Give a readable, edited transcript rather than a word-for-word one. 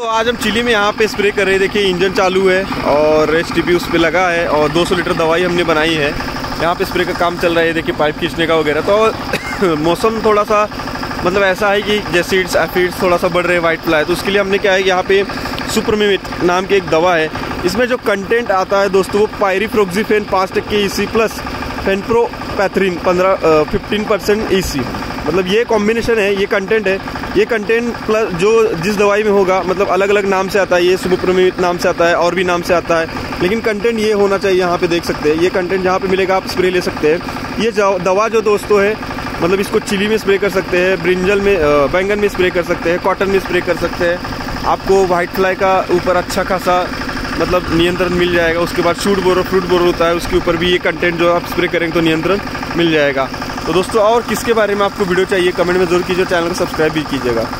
तो आज हम चिली में यहाँ पे स्प्रे कर रहे हैं। देखिए इंजन चालू है और HTP उस पर लगा है और 200 लीटर दवाई हमने बनाई है। यहाँ पे स्प्रे का काम चल रहा है। देखिए पाइप खींचने का वगैरह। तो मौसम थोड़ा सा मतलब ऐसा है कि जैसीड्स एफिड्स थोड़ा सा बढ़ रहे हैं, वाइट फ्लाई। तो उसके लिए हमने क्या है, यहाँ पे सुपरमिट नाम की एक दवा है। इसमें जो कंटेंट आता है दोस्तों वो pyriproxyfen 5% EC plus fenpropathrin 15% EC, मतलब ये कॉम्बिनेशन है, ये कंटेंट है। ये कंटेंट प्लस जो जिस दवाई में होगा, मतलब अलग अलग नाम से आता है। ये सुबुप्रमित नाम से आता है और भी नाम से आता है, लेकिन कंटेंट ये होना चाहिए। यहाँ पे देख सकते हैं, ये कंटेंट जहाँ पे मिलेगा आप स्प्रे ले सकते हैं। ये दवा जो दोस्तों है, मतलब इसको चिली में स्प्रे कर सकते हैं, ब्रिंजल में बैंगन में स्प्रे कर सकते हैं, कॉटन में स्प्रे कर सकते हैं। आपको वाइट फ्लाई का ऊपर अच्छा खासा मतलब नियंत्रण मिल जाएगा। उसके बाद शूट बोरो फ्रूट बोरो होता है, उसके ऊपर भी ये कंटेंट जो आप स्प्रे करेंगे तो नियंत्रण मिल जाएगा। तो दोस्तों और किसके बारे में आपको वीडियो चाहिए कमेंट में ज़रूर कीजिए, चैनल को सब्सक्राइब भी कीजिएगा।